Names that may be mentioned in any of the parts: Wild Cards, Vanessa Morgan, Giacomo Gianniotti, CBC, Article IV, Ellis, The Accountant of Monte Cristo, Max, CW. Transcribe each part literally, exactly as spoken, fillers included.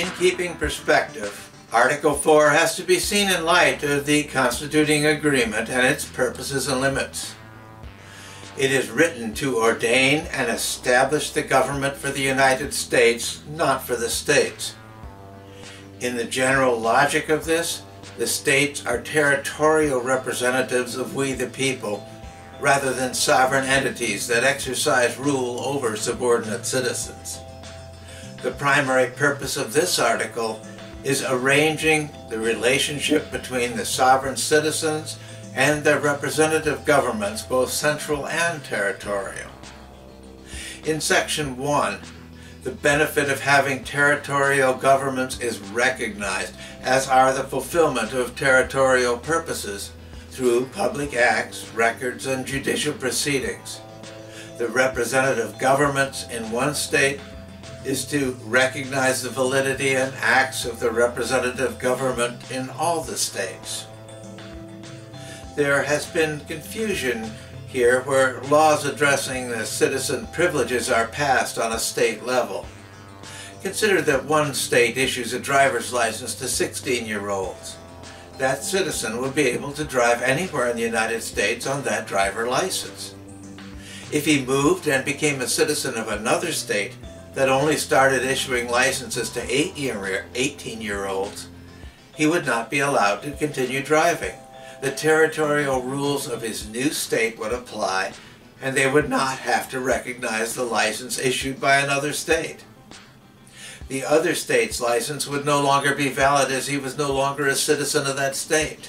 in keeping perspective, Article four has to be seen in light of the constituting agreement and its purposes and limits. It is written to ordain and establish the government for the United States, not for the states. In the general logic of this, the states are territorial representatives of we the people, rather than sovereign entities that exercise rule over subordinate citizens. The primary purpose of this article is arranging the relationship between the sovereign citizens and their representative governments, both central and territorial. In Section one, the benefit of having territorial governments is recognized, as are the fulfillment of territorial purposes through public acts, records, and judicial proceedings. The representative governments in one state is to recognize the validity and acts of the representative government in all the states. There has been confusion here where laws addressing the citizen privileges are passed on a state level. Consider that one state issues a driver's license to sixteen-year-olds. That citizen would be able to drive anywhere in the United States on that driver license. If he moved and became a citizen of another state that only started issuing licenses to eighteen-year-olds, he would not be allowed to continue driving. The territorial rules of his new state would apply, and they would not have to recognize the license issued by another state. The other state's license would no longer be valid, as he was no longer a citizen of that state.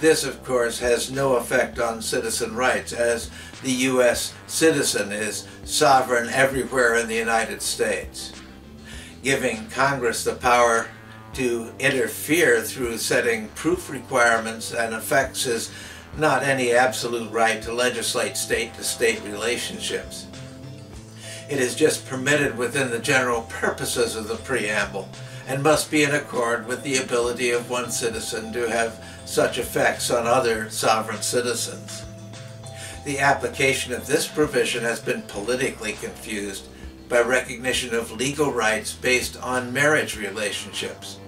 This, of course, has no effect on citizen rights, as the U S citizen is sovereign everywhere in the United States. Giving Congress the power to interfere through setting proof requirements and effects is not any absolute right to legislate state-to-state relationships. It is just permitted within the general purposes of the preamble, and must be in accord with the ability of one citizen to have such effects on other sovereign citizens. The application of this provision has been politically confused by recognition of legal rights based on marriage relationships.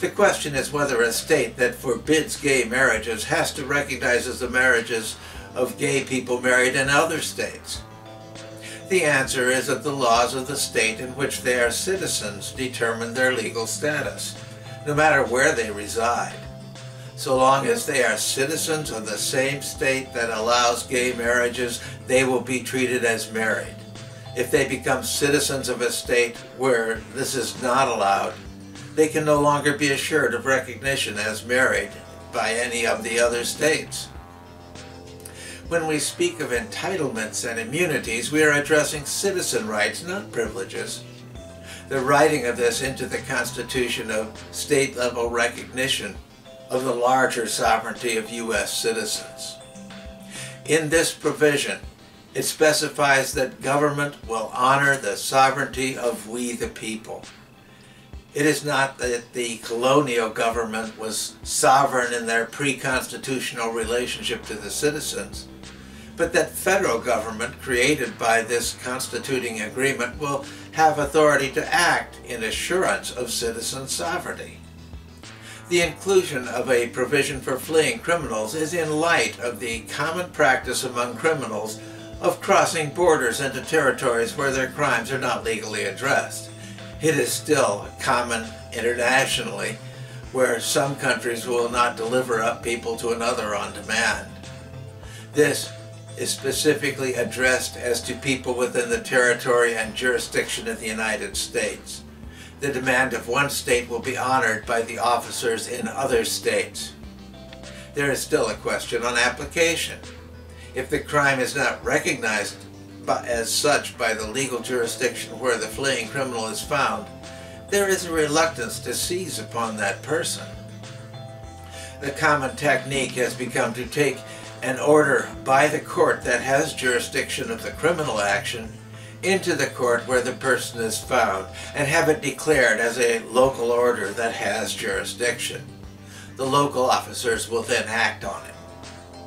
The question is whether a state that forbids gay marriages has to recognize the marriages of gay people married in other states. The answer is that the laws of the state in which they are citizens determine their legal status, no matter where they reside. So long as they are citizens of the same state that allows gay marriages, they will be treated as married. If they become citizens of a state where this is not allowed, they can no longer be assured of recognition as married by any of the other states. When we speak of entitlements and immunities, we are addressing citizen rights, not privileges. The writing of this into the Constitution of state-level recognition of the larger sovereignty of U S citizens. In this provision, it specifies that government will honor the sovereignty of we the people. It is not that the colonial government was sovereign in their pre-constitutional relationship to the citizens, but that federal government created by this constituting agreement will have authority to act in assurance of citizen sovereignty. The inclusion of a provision for fleeing criminals is in light of the common practice among criminals of crossing borders into territories where their crimes are not legally addressed. It is still common internationally, where some countries will not deliver up people to another on demand. This is specifically addressed as to people within the territory and jurisdiction of the United States. The demand of one state will be honored by the officers in other states. There is still a question on application. If the crime is not recognized as such by the legal jurisdiction where the fleeing criminal is found, there is a reluctance to seize upon that person. The common technique has become to take an order by the court that has jurisdiction of the criminal action into the court where the person is found and have it declared as a local order that has jurisdiction. The local officers will then act on it.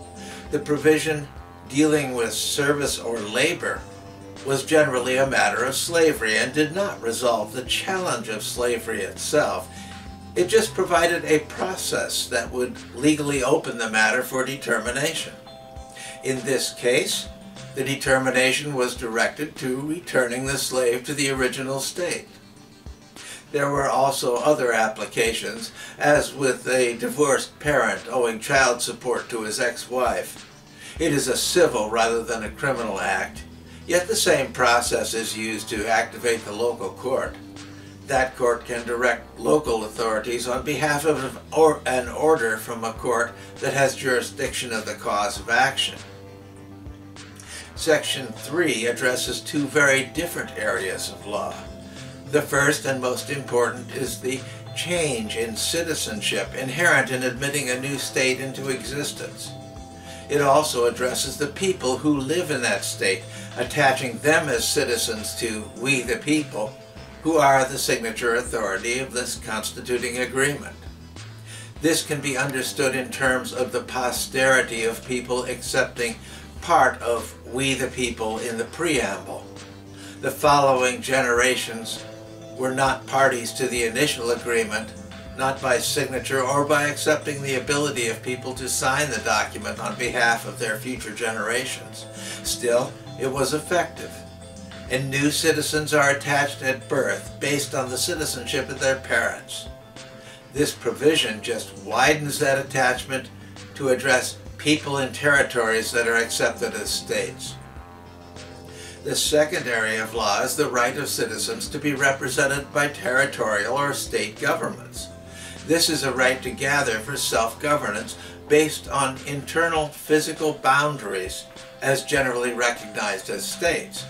The provision dealing with service or labor was generally a matter of slavery and did not resolve the challenge of slavery itself. It just provided a process that would legally open the matter for determination. In this case, the determination was directed to returning the slave to the original state. There were also other applications, as with a divorced parent owing child support to his ex-wife. It is a civil rather than a criminal act, yet the same process is used to activate the local court. That court can direct local authorities on behalf of an order from a court that has jurisdiction of the cause of action. Section three addresses two very different areas of law. The first and most important is the change in citizenship inherent in admitting a new state into existence. It also addresses the people who live in that state, attaching them as citizens to we the people, who are the signature authority of this constituting agreement. This can be understood in terms of the posterity of people accepting part of we the people in the preamble. The following generations were not parties to the initial agreement, not by signature or by accepting the ability of people to sign the document on behalf of their future generations. Still, it was effective. And new citizens are attached at birth based on the citizenship of their parents. This provision just widens that attachment to address people in territories that are accepted as states. The second area of law is the right of citizens to be represented by territorial or state governments. This is a right to gather for self-governance based on internal physical boundaries as generally recognized as states.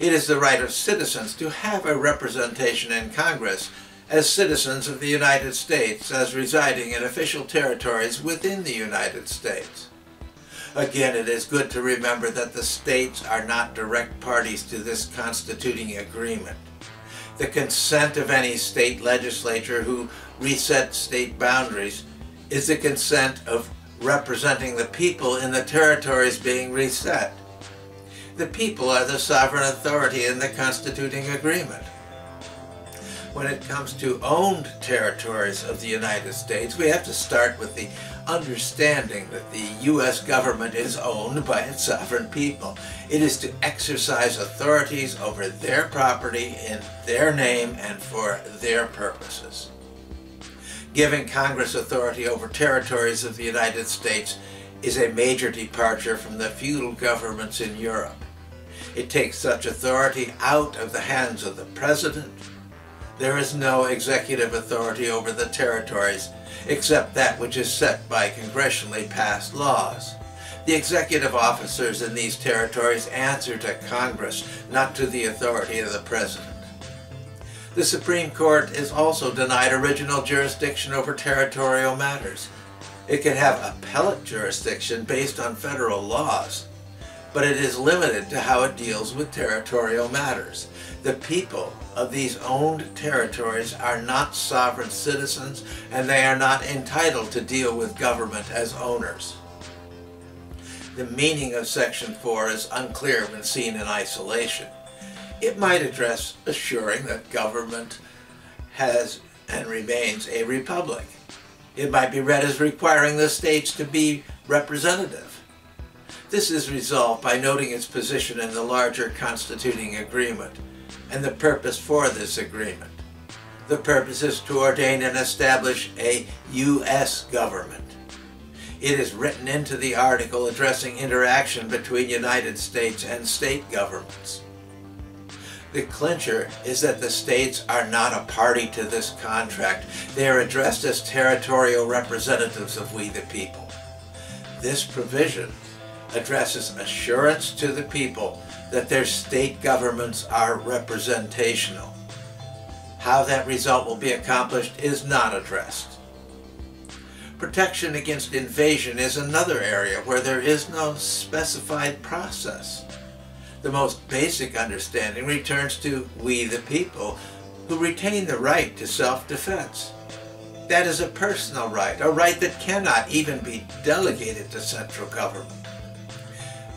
It is the right of citizens to have a representation in Congress as citizens of the United States as residing in official territories within the United States. Again, it is good to remember that the states are not direct parties to this constituting agreement. The consent of any state legislature who resets state boundaries is the consent of representing the people in the territories being reset. The people are the sovereign authority in the constituting agreement. When it comes to owned territories of the United States, we have to start with the understanding that the U S government is owned by its sovereign people. It is to exercise authorities over their property in their name and for their purposes. Giving Congress authority over territories of the United States is a major departure from the feudal governments in Europe. It takes such authority out of the hands of the president. There is no executive authority over the territories except that which is set by congressionally passed laws. The executive officers in these territories answer to Congress, not to the authority of the president. The Supreme Court is also denied original jurisdiction over territorial matters. It can have appellate jurisdiction based on federal laws, but it is limited to how it deals with territorial matters. The people of these owned territories are not sovereign citizens, and they are not entitled to deal with government as owners. The meaning of Section four is unclear when seen in isolation. It might address assuring that government has and remains a republic. It might be read as requiring the states to be representative. This is resolved by noting its position in the larger constituting agreement and the purpose for this agreement. The purpose is to ordain and establish a U S government. It is written into the article addressing interaction between United States and state governments. The clincher is that the states are not a party to this contract. They are addressed as territorial representatives of we the people. This provision addresses assurance to the people that their state governments are representational. How that result will be accomplished is not addressed. Protection against invasion is another area where there is no specified process. The most basic understanding returns to we the people, who retain the right to self-defense. That is a personal right, a right that cannot even be delegated to central government.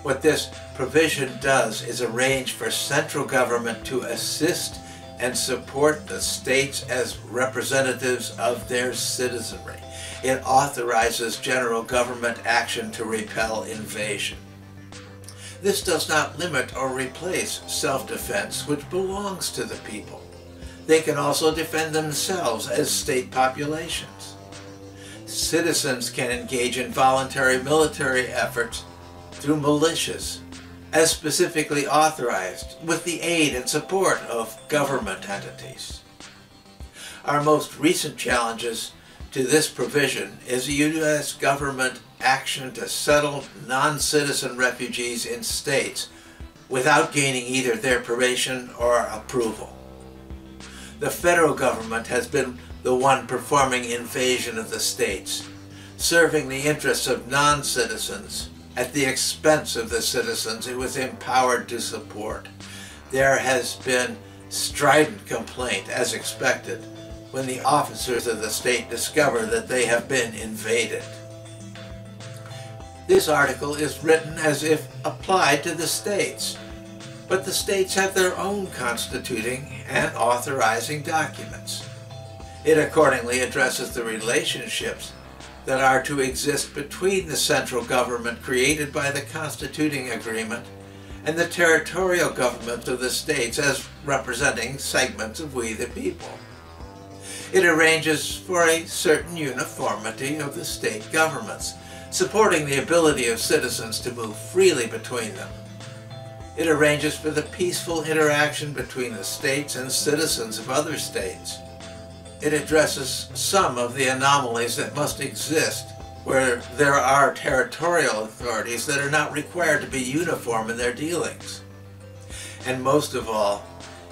What this provision does is arrange for central government to assist and support the states as representatives of their citizenry. It authorizes general government action to repel invasion. This does not limit or replace self-defense, which belongs to the people. They can also defend themselves as state populations. Citizens can engage in voluntary military efforts through militias, as specifically authorized, with the aid and support of government entities. Our most recent challenges to this provision is U S government action to settle non-citizen refugees in states without gaining either their permission or approval. The federal government has been the one performing invasion of the states, serving the interests of non-citizens at the expense of the citizens it was empowered to support. There has been strident complaint, as expected, when the officers of the state discover that they have been invaded. This article is written as if applied to the states, but the states have their own constituting and authorizing documents. It accordingly addresses the relationships that are to exist between the central government created by the constituting agreement and the territorial governments of the states as representing segments of we the people. It arranges for a certain uniformity of the state governments, supporting the ability of citizens to move freely between them. It arranges for the peaceful interaction between the states and citizens of other states. It addresses some of the anomalies that must exist where there are territorial authorities that are not required to be uniform in their dealings. And most of all,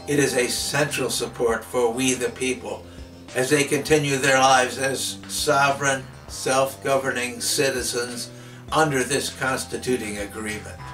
it is a central support for we the people as they continue their lives as sovereign, self-governing citizens under this constituting agreement.